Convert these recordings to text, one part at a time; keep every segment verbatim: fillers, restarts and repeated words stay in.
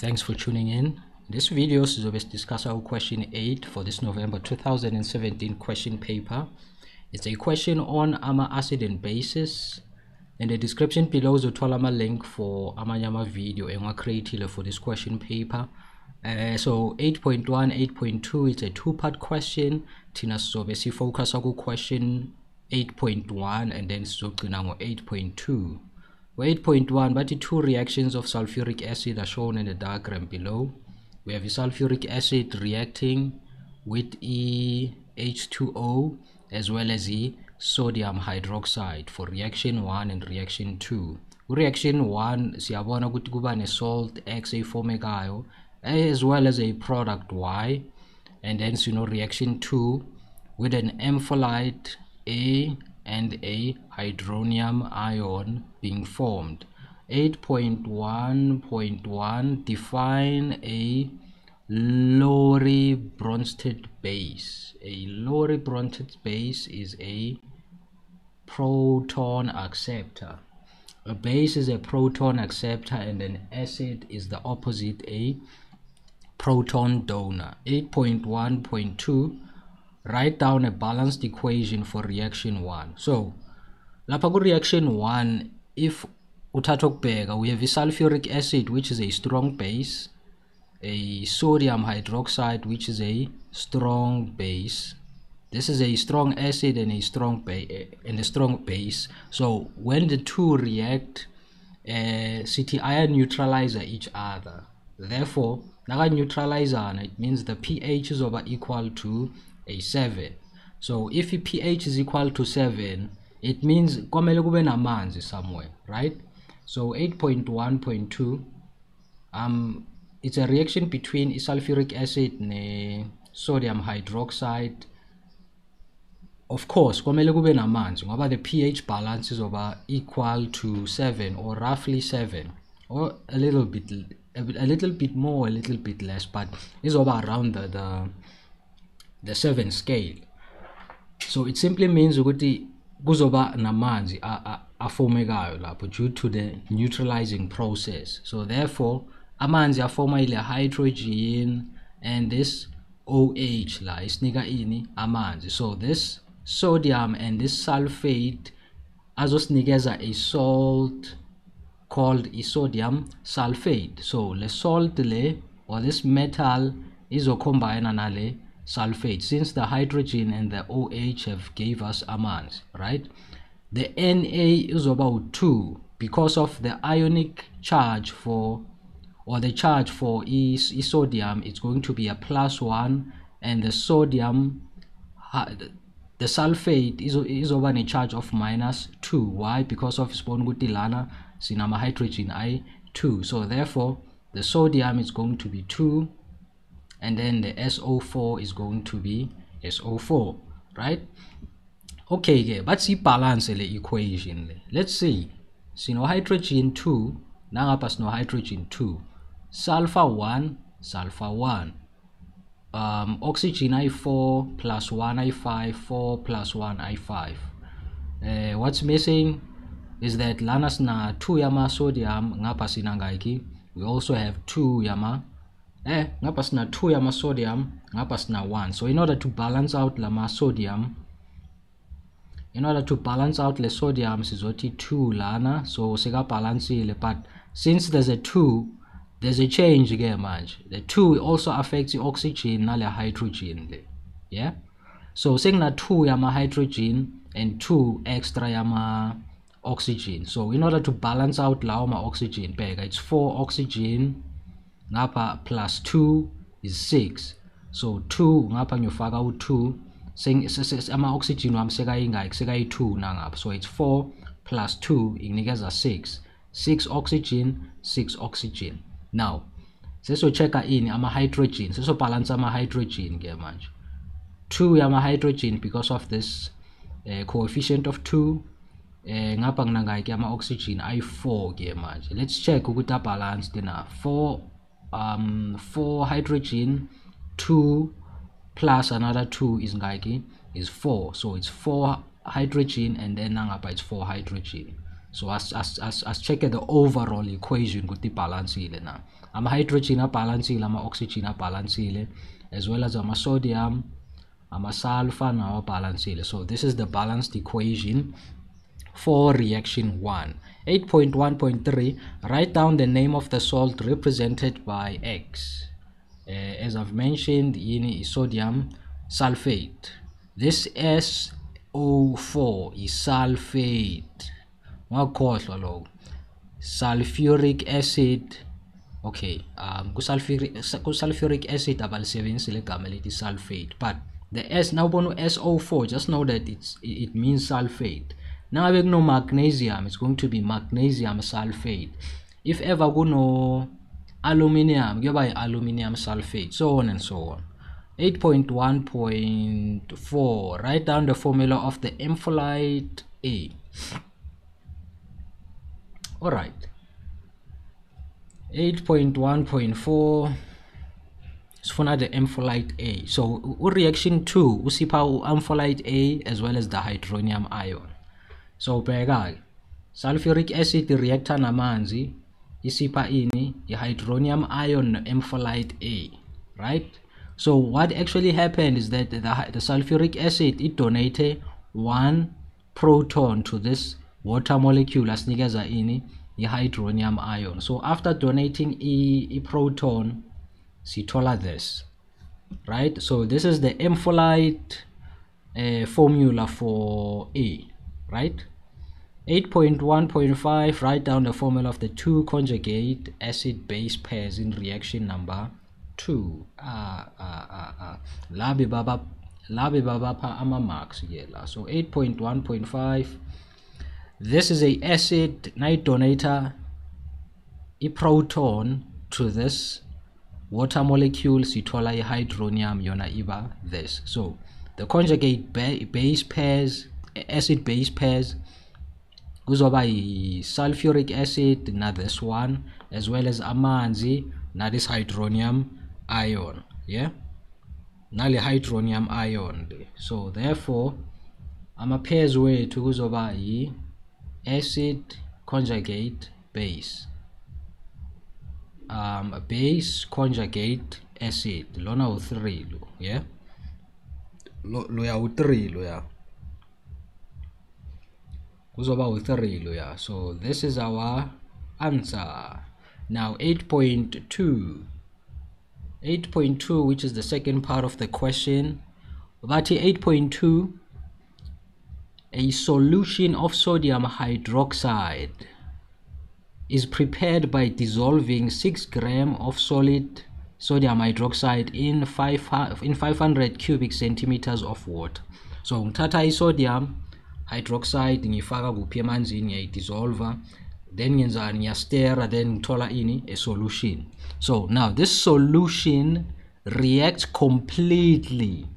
Thanks for tuning in. This video is always discuss our question eight for this November two thousand seventeen question paper. It's a question on ama acid and bases. In the description below is a link for amanyama video and created for this question paper. Uh, so eight point one, eight point two, it's a two-part question. Tina so basically focus on question eight point one and then so eight point two. eight point one, but the two reactions of sulfuric acid are shown in the diagram below. We have the sulfuric acid reacting with the H two O as well as the sodium hydroxide for reaction one and reaction two. Reaction one, siyabona ukuthi kuba ne salt X eformekayo as well as a product Y, and then you know reaction two with an ampholyte A and a hydronium ion being formed. eight point one point one, define a Lowry-Brønsted base. A Lowry-Brønsted base is a proton acceptor. A base is a proton acceptor and an acid is the opposite, a proton donor. eight point one point two, write down a balanced equation for reaction one. So lapha ku reaction one, if uthatha ukubheka, we have a sulfuric acid which is a strong base, a sodium hydroxide which is a strong base. This is a strong acid and a strong base and a strong base. So when the two react, uh, C T ion neutralize each other. Therefore, naga neutralize, it means the pH is over equal to a seven. So if the pH is equal to seven, it means kwamele kube namanzi somewhere, right? So eight point one point two, um it's a reaction between sulfuric acid and sodium hydroxide. Of course kwamele kube namanzi ngoba the pH balance is over equal to seven or roughly seven, or a little bit a, bit, a little bit more, a little bit less, but it's over around the, the the seven scale. So it simply means ukuthi kuzoba namanzi aformekayo lapho due to the neutralizing process. So therefore amanzi aforma ile hydrogen and this OH la isinika ini amanzi. So this sodium and this sulfate azosinikeza a salt called sodium sulfate. So le salt le, or this metal, izokombina nale sulfate, since the hydrogen and the OH have gave us amanzi, right? The Na is about two because of the ionic charge for, or the charge for e, e sodium, it's going to be a plus one, and the sodium, the sulfate is, is over a charge of minus two. Why? Because of spongutilana sinama hydrogen I two. So therefore the sodium is going to be two, and then the S O four is going to be S O four, right? Okay, yeah, but see balance the equation. Let's see. So no hydrogen two, now pass no hydrogen two, sulfur one, sulfur one, um, oxygen I four plus one I five, four plus one I five. Uh, what's missing is that lanas na two yama sodium ngapasinangaiki. We also have two yama. Eh, ngapha sina two yama sodium, ngapha sina one. So in order to balance out lama sodium, in order to balance out le sodium, sizoti two lana. So seka balance ile, but since there's a two, there's a change again, man. The two also affects the oxygen na le hydrogen le. Yeah. So sina two yama hydrogen and two extra yama oxygen. So in order to balance out lauma oxygen, bega it's four oxygen. Ngapha plus two is six. So two ngapha nyofaka u two, ama oxygen wami sekayingaki, sekayi two nangapha. So it's four plus two ikunikeza six. six oxygen, six oxygen. Now seso checka ini ama hydrogen, seso balance ama hydrogen ke manje. two yama hydrogen because of this uh, coefficient of two. Eh, ngapha kunangaki ama oxygen ay four ke manje. Let's check ukuthi balance dina four. Um, four hydrogen, two plus another two is ngaiki is four. So it's four hydrogen and then nangapa it's four hydrogen. So as as as as check the overall equation with the balance ile na. Ama hydrogen a balance ile, ama oxygen a balance ile, as well as ama sodium, ama sulfur na balance ile. So this is the balanced equation for reaction one. eight point one point three, write down the name of the salt represented by X. Uh, as I've mentioned, in sodium sulfate. This S O four is sulfate. What cause low? Sulfuric acid. Okay, um sulfuric sulfuric acid about seven sulfate. But the S now bono S O four, just know that it's it means sulfate. Now I know magnesium, it's going to be magnesium sulfate. If ever go no aluminium, you buy aluminium sulfate, so on and so on. eight point one point four, write down the formula of the ampholyte A. All right, eight point one point four is for the ampholyte A. So reaction two, we see ampholyte A as well as the hydronium ion. So bega sulfuric acid reactor namanzi isipha ini the hydronium ion ampholyte A, right? So what actually happened is that the, the sulfuric acid, it donated one proton to this water molecule as nikeza ini the hydronium ion. So after donating e, e proton, sithola this, right? So this is the ampholyte uh, formula for A, right? eight point one point five, write down the formula of the two conjugate acid base pairs in reaction number two. Ah, ah, ah, ah. Labi baba, labi baba pa ama marks yela. So eight point one point five, this is a acid night donator a proton to this water molecule, sithola a hydronium yona iba this. So the conjugate ba base pairs, acid base pairs, by sulfuric acid na this one, as well as amanzi na this hydronium ion. Yeah, na the hydronium ion. So therefore ama pairs way to go by acid conjugate base, um base conjugate acid lona u three lo. Yeah, lo lo ya u three lo ya. So this is our answer. Now eight point two, eight point two, which is the second part of the question. But eight point two, a solution of sodium hydroxide is prepared by dissolving six grams of solid sodium hydroxide in five hundred cubic centimeters of water. So ngithatha sodium hydroxide ngifaka kuphi emanzini, ngiyidissolve, then ngenzani, ngiyastera, then ngithola ini a solution. So now this solution reacts completely,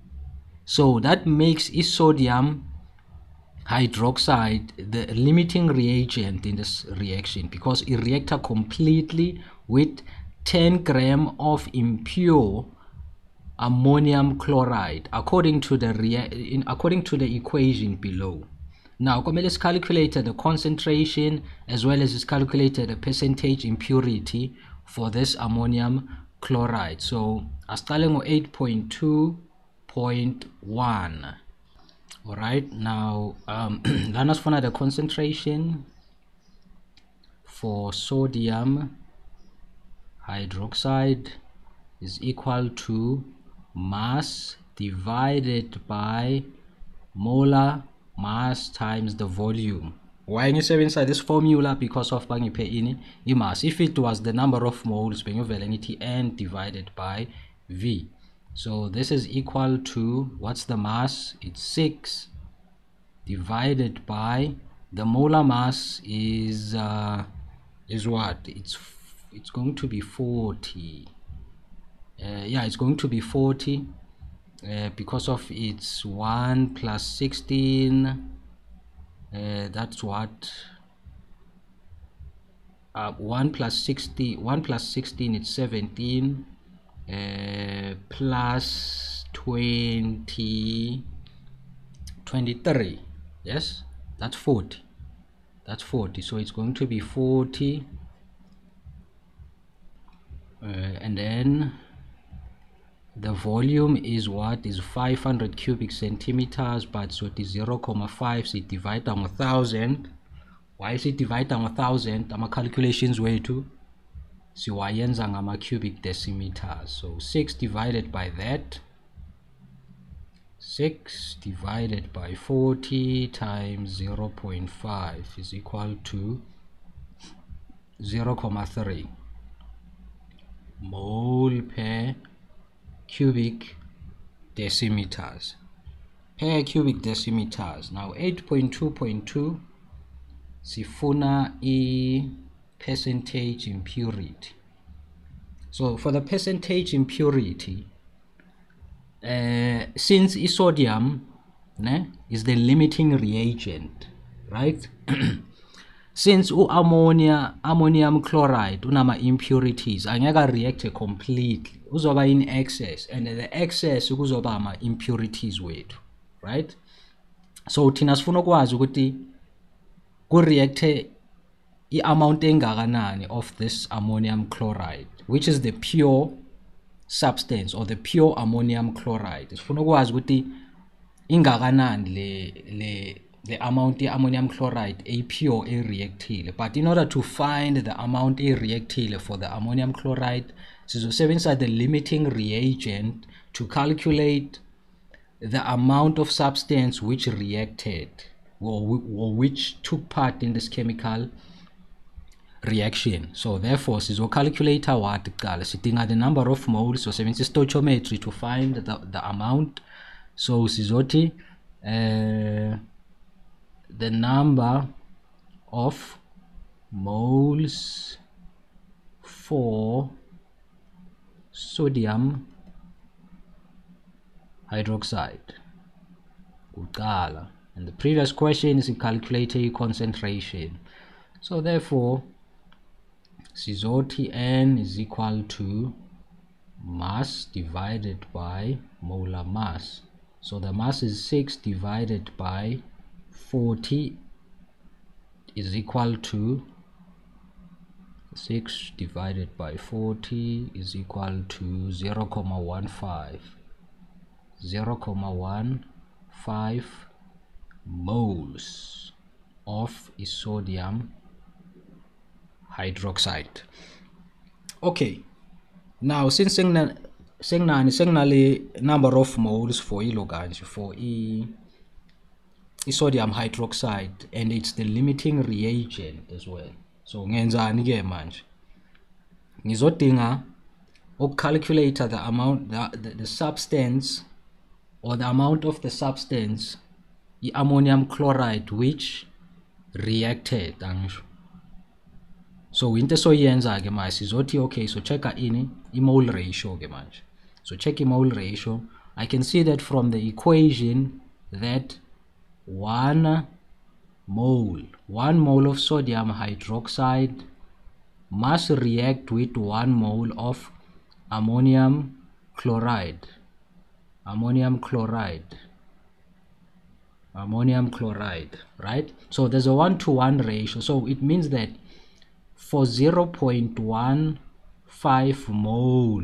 so that makes is sodium hydroxide the limiting reagent in this reaction, because it reacts completely with ten grams of impure ammonium chloride according to the rea in according to the equation below. Now, Comelis calculated the concentration as well as is calculated the percentage impurity for this ammonium chloride. So, starting with eight point two point one. All right, now, um, let's find the concentration for sodium hydroxide is equal to mass divided by molar mass times the volume. Why you say inside this formula? Because of bangi pe ini I mass. If it was the number of moles, bangi valenity n divided by v. So this is equal to, what's the mass? It's six divided by the molar mass is uh, is what? It's it's going to be forty. Uh, yeah, it's going to be forty. Uh, because of its one plus sixteen, uh, that's what uh, one plus sixty, one plus sixteen, it's seventeen, uh, plus twenty, twenty-three, yes, that's forty. that's forty, so it's going to be forty, uh, and then the volume is what is five hundred cubic centimeters, but so it is zero point five, so it divided on one thousand. Why is it divided on one thousand? Our calculations way to so I yenza ngama cubic decimeters, so six divided by that, six divided by forty times zero point five is equal to zero point three mole per cubic decimeters, per cubic decimeters. Now eight point two point two sifuna e percentage impurity. So for the percentage impurity, uh, since sodium ne, is the limiting reagent, right? Since u ammonia, ammonium chloride unama impurities angeka react completely, uzoba in excess, and the excess ukuzoba ama impurities wethu, right? So thina sifuna ukwazi ukuthi ku react the amount of this ammonium chloride, which is the pure substance or the pure ammonium chloride. The amount of ammonium chloride is pure a reactile. But in order to find the amount of reactile for the ammonium chloride, these are the limiting reagent to calculate the amount of substance which reacted or which took part in this chemical reaction. So therefore so calculator what sitting the number of moles, so seventy stoichiometry to find the, the amount. So sizoti uh, the number of moles for sodium hydroxide. And the previous question is calculated concentration. So therefore N is equal to mass divided by molar mass. So the mass is six divided by forty is equal to six divided by forty is equal to zero point one five. zero point one five moles of sodium hydroxide. Okay, now since signal signal signal number of moles for ilogans for e sodium hydroxide, and it's the limiting reagent as well. So ngenzani ke manje, ngizodinga ukcalculate the amount the, the, the substance or the amount of the substance the ammonium chloride which reacted. So into so yenza ke manje sizothi okay, so check ini mole ratio ke manje. So check mole ratio. I can see that from the equation that one mole, one mole of sodium hydroxide must react with one mole of ammonium chloride. Ammonium chloride. Ammonium chloride, right? So there's a one to one ratio. So it means that for zero point one five mole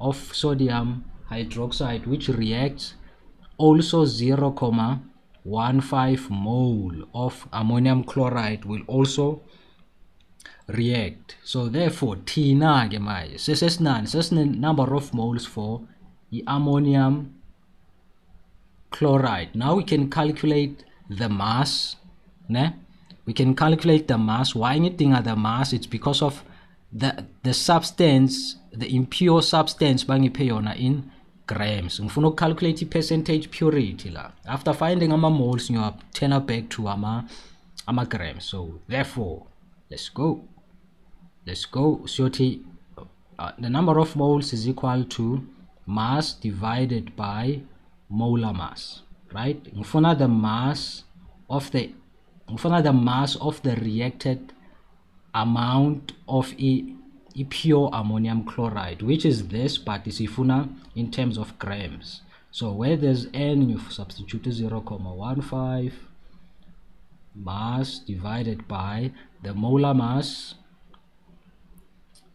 of sodium hydroxide which reacts, also zero point one five mole of ammonium chloride will also react. So therefore thina ke manje sesesinani sesine number of moles for the ammonium chloride. Now we can calculate the mass, ne? We can calculate the mass. Why anything at the mass? It's because of the the substance, the impure substance bangipeyona in grams. Ngifuna calculate percentage purity la. After finding ama moles, you have turn back to ama ama grams. So therefore, let's go. Let's go. So uh, the number of moles is equal to mass divided by molar mass, right? Ngifuna the mass of the find the mass of the reacted amount of e, e pure ammonium chloride, which is this, but is ifuna in terms of grams. So where there's n, you substitute zero point one five mass divided by the molar mass.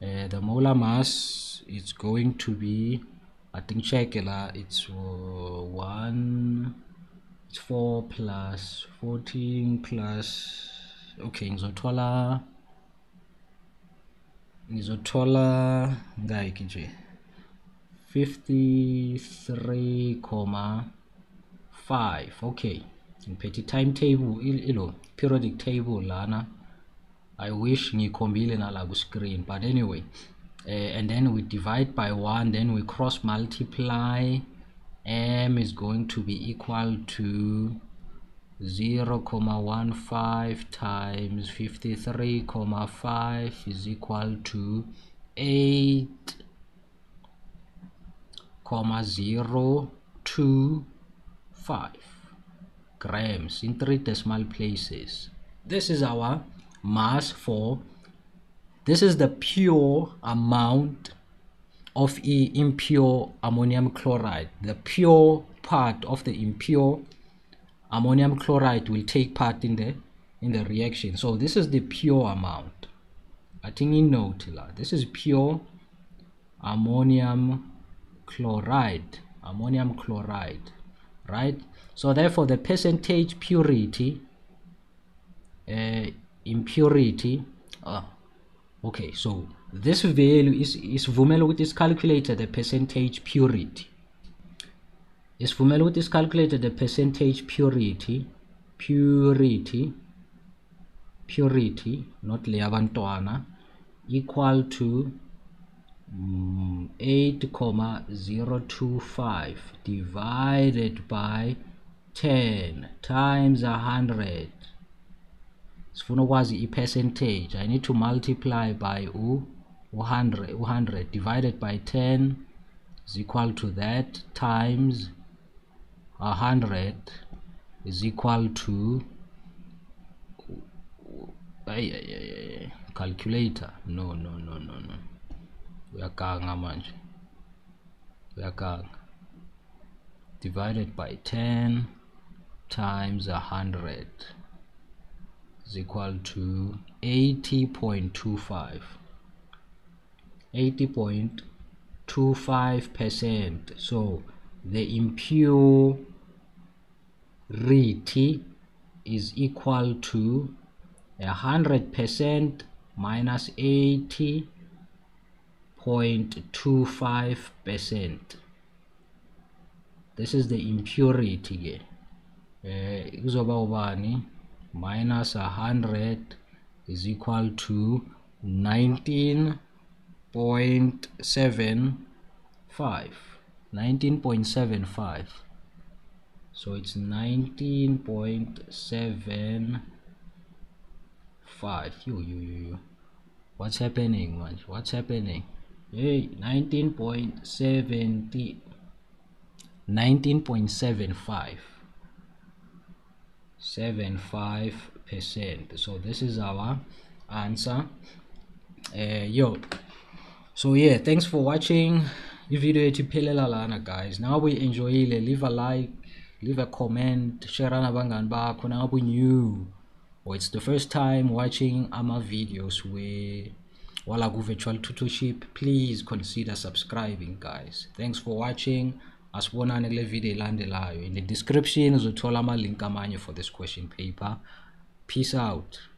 Uh, the molar mass is going to be, I think circular, it's uh, one, it's four plus fourteen plus, okay, ngizotola ngizotola ngayiki nje fifty-three comma five. Okay, ngiphethe timetable ilo periodic table lana. I wish ngikhombile nala ku screen, but anyway, uh, and then we divide by one, then we cross multiply. M is going to be equal to zero comma one five times fifty-three comma five is equal to eight comma zero two five grams in three decimal places. This is our mass for, this is the pure amount of the impure ammonium chloride. The pure part of the impure ammonium chloride will take part in the in the reaction. So this is the pure amount. I think you know, this is pure ammonium chloride, ammonium chloride, right? So therefore the percentage purity, uh, impurity, uh, okay, so this value is is vumelo with is calculated the percentage purity. Is vumelo with is calculated the percentage purity, purity, purity, not leabantwana, equal to mm, eight comma zero two five divided by ten times a hundred. Sfunowazi percentage. I need to multiply by one hundred, one hundred divided by ten is equal to that times one hundred is equal to calculator. No, no, no, no, no. We are kanga manje. We are kanga. Divided by ten times one hundred. Is equal to eighty point two five, eighty point two five percent. So the impurity is equal to a hundred percent minus eighty point two five percent. This is the impurity. Uh, minus a hundred is equal to nineteen point seven five, nineteen point seven five. So it's nineteen point seven five. You, you, you, what's happening, man? What's happening? Hey, nineteen point seven zero, nineteen point seven five. seventy-five percent. So this is our answer. Uh, yo, so yeah, thanks for watching. This video tiphelelana guys. Now we enjoy it. Leave a like, leave a comment, share na bangani bakho nangabe new or it's the first time watching ama videos we wala ku virtual tutorship. Please consider subscribing guys. Thanks for watching. Asibonane kule video elandelayo. In the description uzothola ama link amanye for this question paper. Peace out.